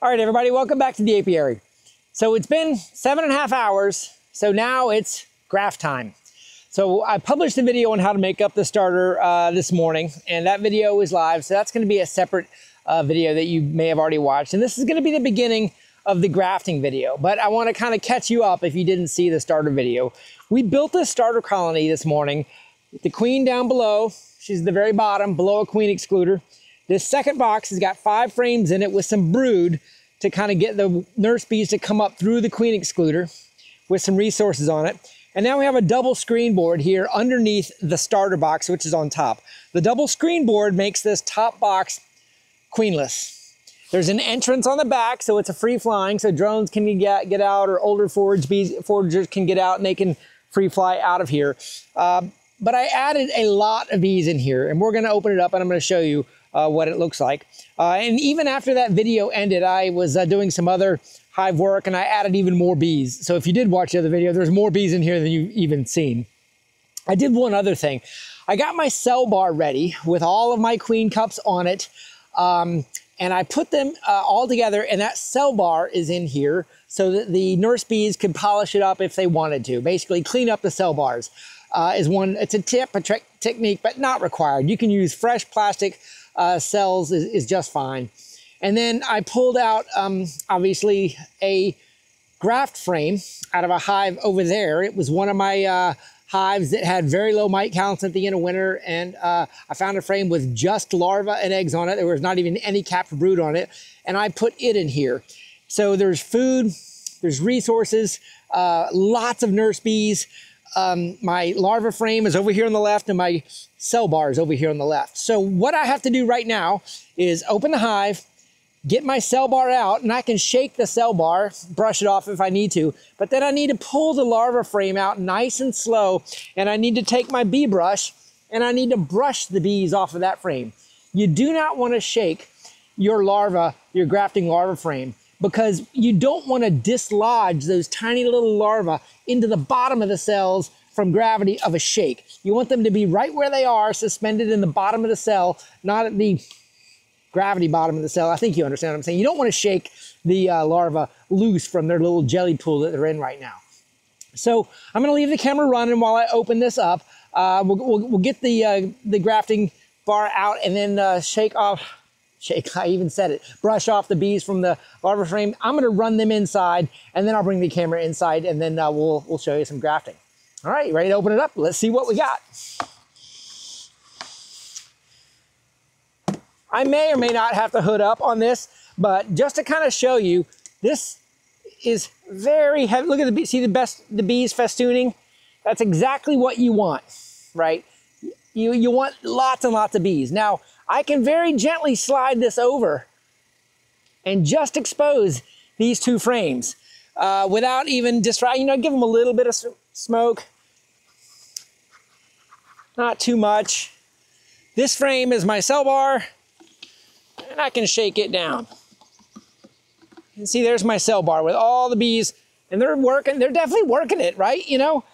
All right, everybody, welcome back to the apiary. So it's been 7.5 hours, so now it's graft time. So I published a video on how to make up the starter this morning, and that video is live, so that's gonna be a separate video that you may have already watched. And this is gonna be the beginning of the grafting video, but I wanna kinda catch you up if you didn't see the starter video. We built this starter colony this morning. The queen down below, she's at the very bottom, below a queen excluder. This second box has got 5 frames in it with some brood to kind of get the nurse bees to come up through the queen excluder with some resources on it. And now we have a double screen board here underneath the starter box, which is on top. The double screen board makes this top box queenless. There's an entrance on the back, so it's a free flying, so drones can get out, or older foragers can get out and they can free fly out of here. But I added a lot of bees in here, and we're gonna open it up and I'm gonna show you what it looks like. And even after that video ended, I was doing some other hive work and I added even more bees. So if you did watch the other video, there's more bees in here than you've even seen. I did one other thing. I got my cell bar ready with all of my queen cups on it. And I put them all together, and that cell bar is in here so that the nurse bees could polish it up if they wanted to. Basically clean up the cell bars is one, it's a tip, a technique, but not required. You can use fresh plastic cells is just fine. And then I pulled out, obviously, a graft frame out of a hive over there. It was one of my hives that had very low mite counts at the end of winter, and I found a frame with just larvae and eggs on it. There was not even any captive brood on it, and I put it in here. So there's food, there's resources, lots of nurse bees. My larva frame is over here on the left, and my cell bar is over here on the left. So what I have to do right now is open the hive, get my cell bar out, and I can shake the cell bar, brush it off if I need to, but then I need to pull the larva frame out nice and slow, and I need to take my bee brush, and I need to brush the bees off of that frame. You do not want to shake your larva, your grafting larva frame, because you don't want to dislodge those tiny little larvae into the bottom of the cells from gravity of a shake. You want them to be right where they are, suspended in the bottom of the cell, not at the gravity bottom of the cell. I think you understand what I'm saying. You don't want to shake the larvae loose from their little jelly pool that they're in right now. So I'm gonna leave the camera running while I open this up. We'll get the grafting bar out and then brush off the bees from the larva frame. I'm gonna run them inside, and then I'll bring the camera inside, and then we'll show you some grafting. All right, ready to open it up? Let's see what we got. I may or may not have to hood up on this, but just to kind of show you, this is very heavy. Look at the bees, see the bees festooning? That's exactly what you want, right? You want lots and lots of bees. Now, I can very gently slide this over and just expose these two frames without even distracting. You know, give them a little bit of smoke, not too much. This frame is my cell bar, and I can shake it down. And see, there's my cell bar with all the bees, and they're working. They're definitely working it, right? You know,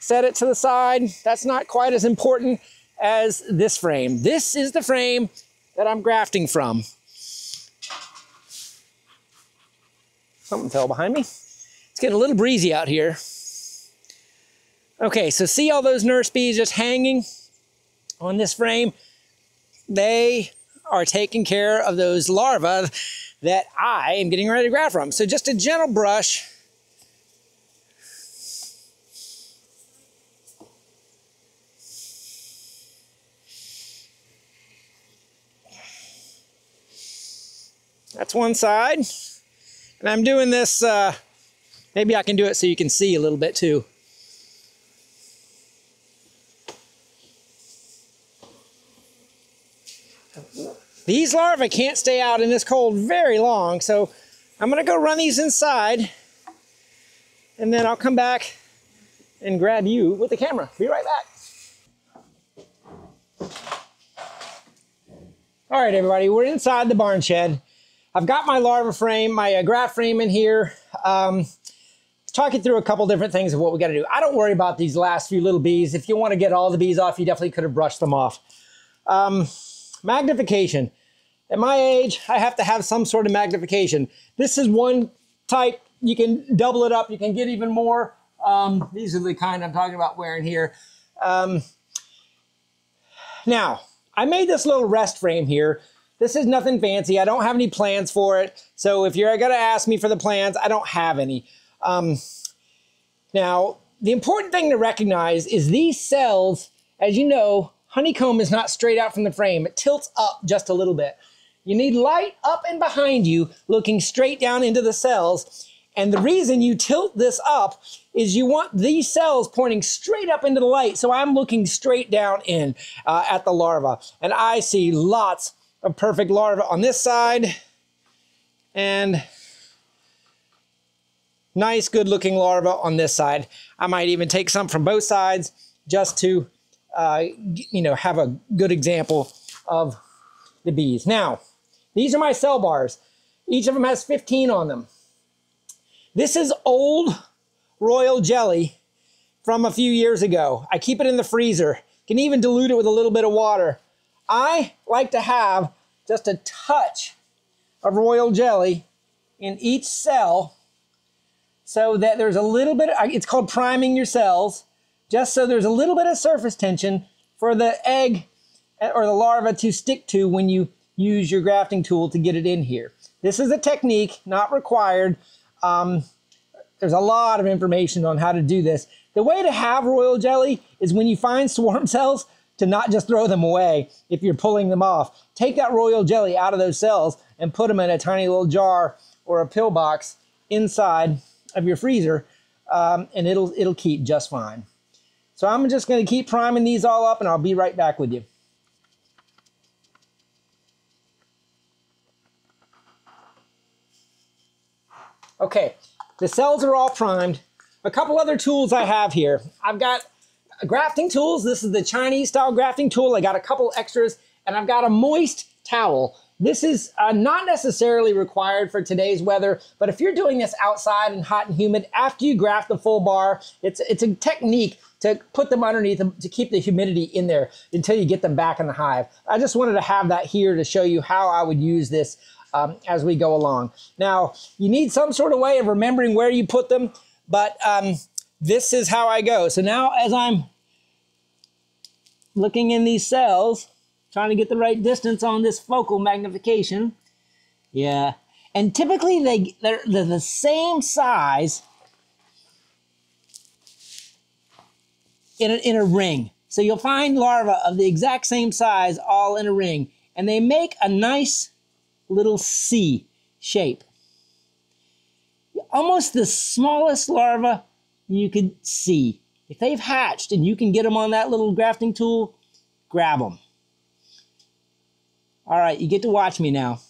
set it to the side. That's not quite as important as this frame. This is the frame that I'm grafting from. Something fell behind me. It's getting a little breezy out here. Okay, so see all those nurse bees just hanging on this frame? They are taking care of those larvae that I am getting ready to graft from. So just a gentle brush. That's one side. And I'm doing this, maybe I can do it so you can see a little bit too. These larvae can't stay out in this cold very long, so I'm gonna go run these inside, and then I'll come back and grab you with the camera. Be right back. All right, everybody, we're inside the barn shed. I've got my larva frame, my graft frame in here. talking through a couple different things of what we got to do. I don't worry about these last few little bees. If you want to get all the bees off, you definitely could have brushed them off. Magnification. At my age, I have to have some sort of magnification. This is one type. You can double it up. You can get even more. These are the kind I'm talking about wearing here. Now, I made this little rest frame here. This is nothing fancy. I don't have any plans for it. So if you're going to ask me for the plans, I don't have any. Now, the important thing to recognize is these cells, as you know, honeycomb is not straight out from the frame. It tilts up just a little bit. You need light up and behind you looking straight down into the cells. And the reason you tilt this up is you want these cells pointing straight up into the light. So I'm looking straight down in at the larva. And I see lots of perfect larvae on this side. And nice, good looking larvae on this side. I might even take some from both sides just to, you know, have a good example of the bees. Now, these are my cell bars. Each of them has 15 on them. This is old Royal Jelly from a few years ago. I keep it in the freezer. Can even dilute it with a little bit of water. I like to have just a touch of Royal Jelly in each cell so that there's a little bit, it's called priming your cells, just so there's a little bit of surface tension for the egg or the larva to stick to when you use your grafting tool to get it in here. This is a technique, not required. There's a lot of information on how to do this. The way to have Royal Jelly is when you find swarm cells to not just throw them away if you're pulling them off. Take that Royal Jelly out of those cells and put them in a tiny little jar or a pill box inside of your freezer, and it'll keep just fine. So I'm just going to keep priming these all up, and I'll be right back with you. Okay, the cells are all primed. A couple other tools I have here. I've got grafting tools. This is the Chinese style grafting tool. I got a couple extras, and I've got a moist towel. This is not necessarily required for today's weather, but if you're doing this outside and hot and humid, after you graft the full bar, it's a technique to put them underneath them to keep the humidity in there until you get them back in the hive. I just wanted to have that here to show you how I would use this as we go along. Now, you need some sort of way of remembering where you put them, but this is how I go. So now as I'm looking in these cells, trying to get the right distance on this focal magnification. Yeah, and typically they're the same size in a ring. So you'll find larvae of the exact same size all in a ring, and they make a nice little C shape. Almost the smallest larva you could see. If they've hatched and you can get them on that little grafting tool, grab them. All right, you get to watch me now.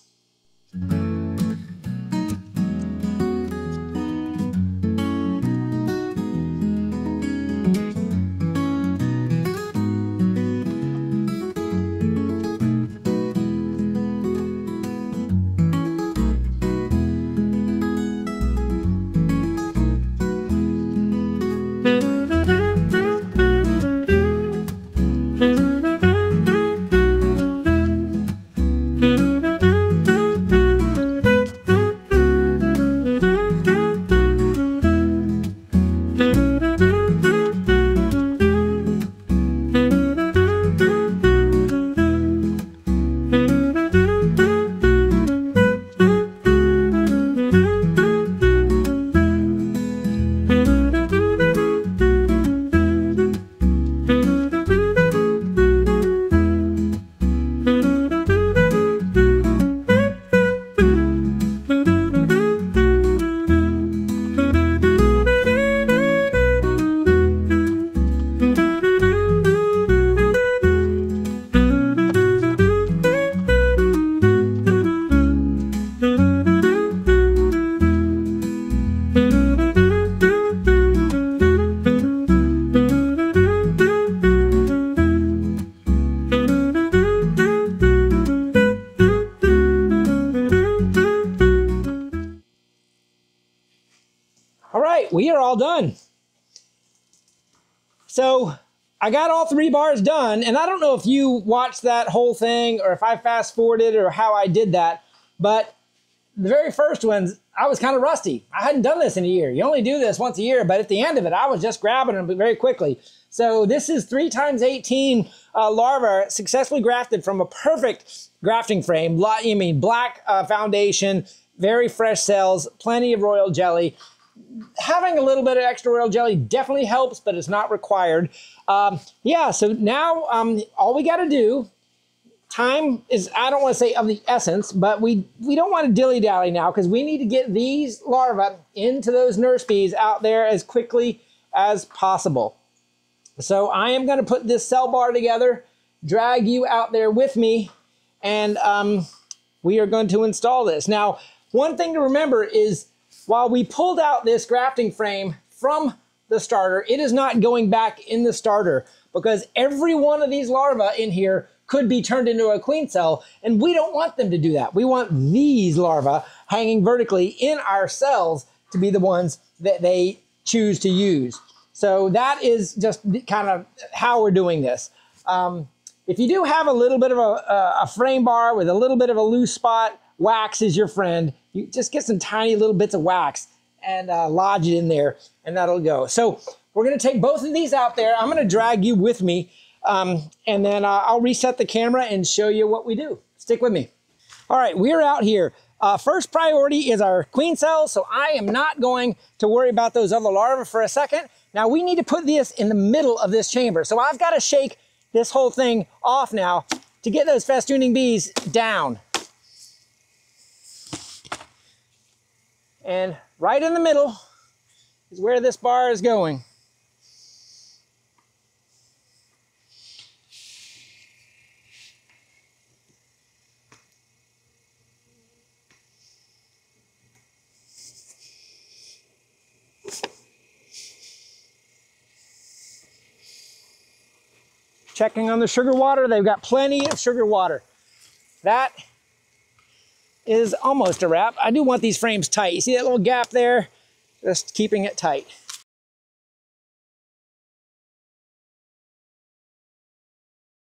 done. So I got all three bars done, and I don't know if you watched that whole thing or if I fast forwarded or how I did that, but the very first ones, I was kind of rusty. I hadn't done this in a year. You only do this once a year, but at the end of it, I was just grabbing them very quickly. So this is 3 x 18 larvae successfully grafted from a perfect grafting frame. I mean, black foundation, very fresh cells, plenty of royal jelly. Having a little bit of extra royal jelly definitely helps, but it's not required. Yeah, so now all we got to do, time is, I don't want to say of the essence, but we don't want to dilly-dally now because we need to get these larvae into those nurse bees out there as quickly as possible. So I am going to put this cell bar together, drag you out there with me, and we are going to install this. Now, one thing to remember is while we pulled out this grafting frame from the starter, it is not going back in the starter because every one of these larvae in here could be turned into a queen cell, and we don't want them to do that. We want these larvae hanging vertically in our cells to be the ones that they choose to use. So that is just kind of how we're doing this. If you do have a little bit of a frame bar with a little bit of a loose spot, wax is your friend. You just get some tiny little bits of wax and lodge it in there, and that'll go. So we're going to take both of these out there. I'm going to drag you with me, and then I'll reset the camera and show you what we do. Stick with me. All right, we're out here. First priority is our queen cells, so I am not going to worry about those other larvae for a second. Now, we need to put this in the middle of this chamber. So I've got to shake this whole thing off now to get those festooning bees down. And right in the middle is where this bar is going. Checking on the sugar water, they've got plenty of sugar water. That is almost a wrap. I do want these frames tight. You see that little gap there? Just keeping it tight.